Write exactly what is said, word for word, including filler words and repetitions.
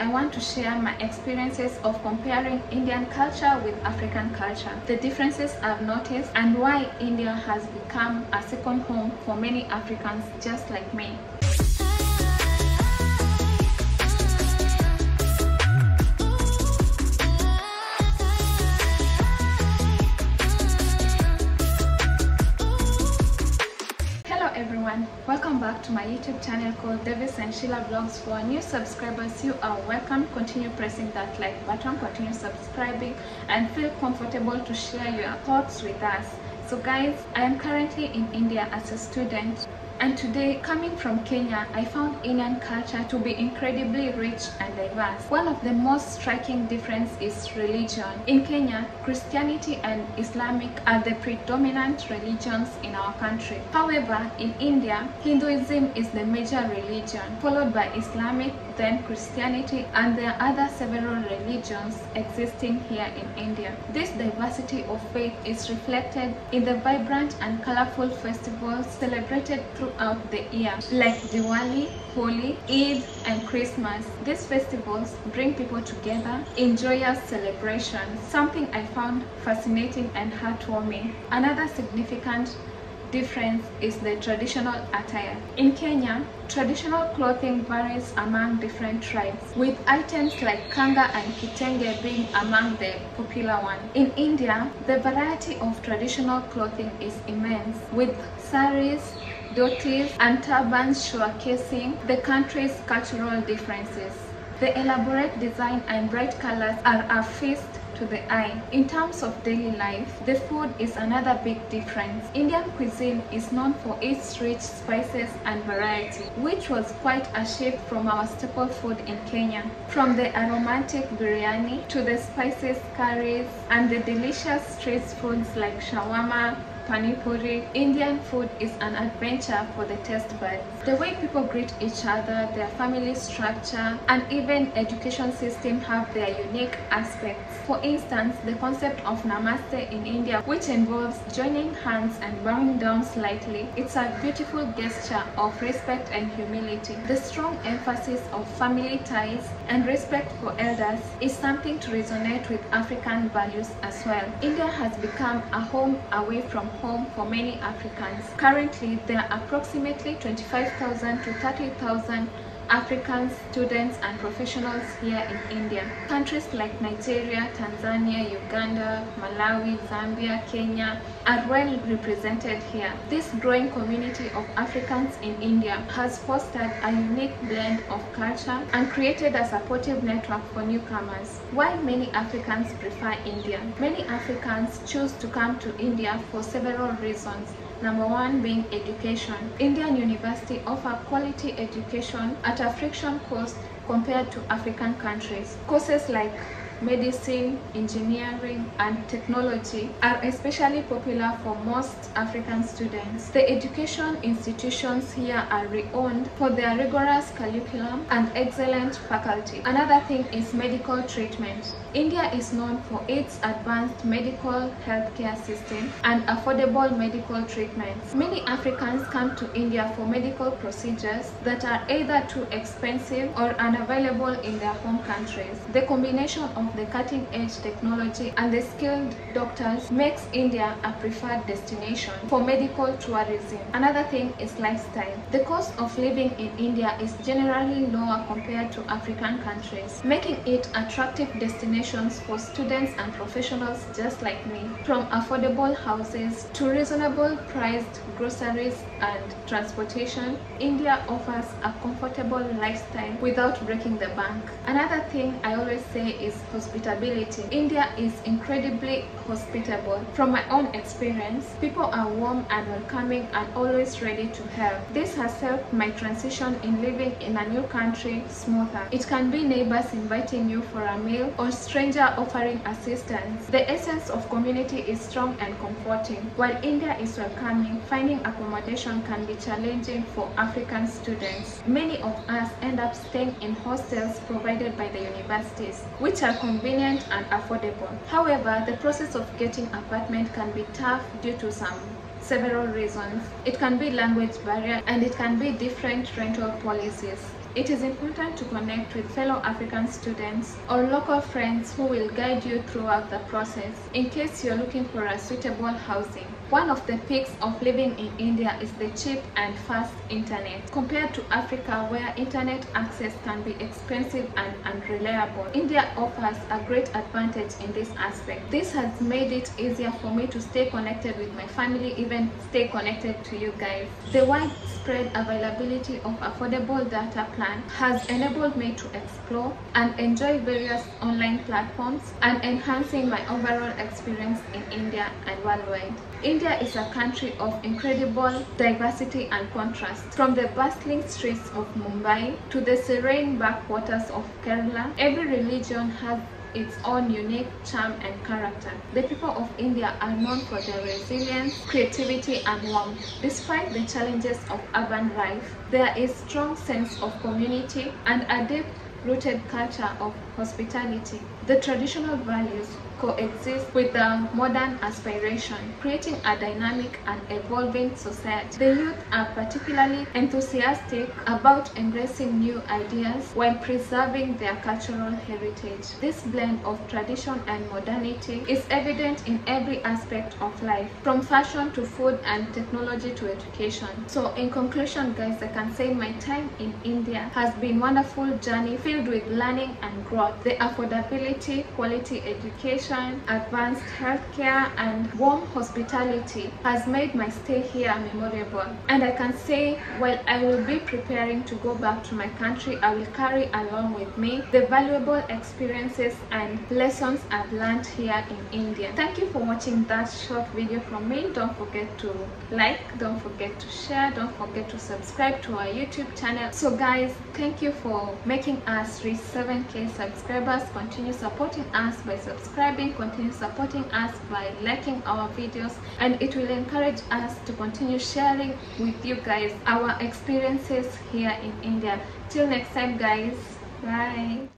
I want to share my experiences of comparing Indian culture with African culture, the differences I've noticed, and why India has become a second home for many Africans just like me. Welcome back to my YouTube channel called Davis and Sheila Vlogs. For new subscribers, you are welcome. Continue pressing that like button, continue subscribing, and feel comfortable to share your thoughts with us. So guys, I am currently in India as a student, and today, coming from Kenya, I found Indian culture to be incredibly rich and diverse. One of the most striking differences is religion. In Kenya, Christianity and Islamic are the predominant religions in our country. However, in India, Hinduism is the major religion, followed by Islamic, then Christianity, and there are other several religions existing here in India. This diversity of faith is reflected in the vibrant and colorful festivals celebrated throughout the year, like Diwali, Holi, Eid, and Christmas. These festivals bring people together in joyous celebrations, something I found fascinating and heartwarming. Another significant difference is the traditional attire. In Kenya, traditional clothing varies among different tribes, with items like Kanga and Kitenge being among the popular ones. In India, the variety of traditional clothing is immense, with saris, dhotis, and turbans showcasing the country's cultural differences. The elaborate design and bright colors are a feast to the eye. In terms of daily life, the food is another big difference. Indian cuisine is known for its rich spices and variety, which was quite a shift from our staple food in Kenya. From the aromatic biryani to the spices curries and the delicious street foods like shawarma, Panipuri, Indian food is an adventure for the taste buds. The way people greet each other, their family structure, and even education system have their unique aspects. For instance, the concept of Namaste in India, which involves joining hands and bowing down slightly, it's a beautiful gesture of respect and humility. The strong emphasis of family ties and respect for elders is something to resonate with African values as well. India has become a home away from home for many Africans. Currently, there are approximately twenty-five thousand to thirty thousand African students and professionals here in India. Countries like Nigeria, Tanzania, Uganda, Malawi, Zambia, Kenya are well represented here. This growing community of Africans in India has fostered a unique blend of culture and created a supportive network for newcomers. Why many Africans prefer India? Many Africans choose to come to India for several reasons. Number one being education. Indian universities offer quality education at a fraction cost compared to African countries. Courses like medicine, engineering, and technology are especially popular for most African students. The education institutions here are renowned for their rigorous curriculum and excellent faculty. Another thing is medical treatment. India is known for its advanced medical healthcare system and affordable medical treatments. Many Africans come to India for medical procedures that are either too expensive or unavailable in their home countries. The combination of the cutting-edge technology and the skilled doctors makes India a preferred destination for medical tourism. Another thing is lifestyle. The cost of living in India is generally lower compared to African countries, making it attractive destinations for students and professionals just like me. From affordable houses to reasonable priced groceries and transportation, India offers a comfortable lifestyle without breaking the bank. Another thing I always say is hospitality. India is incredibly hospitable. From my own experience, people are warm and welcoming and always ready to help. This has helped my transition in living in a new country smoother. It can be neighbors inviting you for a meal or stranger offering assistance. The essence of community is strong and comforting. While India is welcoming, finding accommodation can be challenging for African students. Many of us end up staying in hostels provided by the universities, which are convenient and affordable. However, the process of getting an apartment can be tough due to some several reasons. It can be language barrier, and it can be different rental policies. It is important to connect with fellow African students or local friends who will guide you throughout the process in case you're looking for a suitable housing. One of the perks of living in India is the cheap and fast internet. Compared to Africa, where internet access can be expensive and unreliable, India offers a great advantage in this aspect. This has made it easier for me to stay connected with my family, even stay connected to you guys. The widespread availability of affordable data plan has enabled me to explore and enjoy various online platforms and enhancing my overall experience in India and worldwide. India is a country of incredible diversity and contrast. From the bustling streets of Mumbai to the serene backwaters of Kerala, every religion has its own unique charm and character. The people of India are known for their resilience, creativity and warmth. Despite the challenges of urban life, there is a strong sense of community and a deep-rooted culture of hospitality. The traditional values coexist with the modern aspiration, creating a dynamic and evolving society. The youth are particularly enthusiastic about embracing new ideas while preserving their cultural heritage. This blend of tradition and modernity is evident in every aspect of life, from fashion to food and technology to education. So in conclusion, guys, I can say my time in India has been a wonderful journey filled with learning and growth. The affordability, quality education, advanced healthcare and warm hospitality has made my stay here memorable, and I can say while I will be preparing to go back to my country, I will carry along with me the valuable experiences and lessons I've learned here in India. Thank you for watching that short video from me. Don't forget to like, don't forget to share, don't forget to subscribe to our YouTube channel. So guys, thank you for making us reach seven K subscribers. Continue supporting us by subscribing, continue supporting us by liking our videos, and it will encourage us to continue sharing with you guys our experiences here in India. Till next time, guys, bye.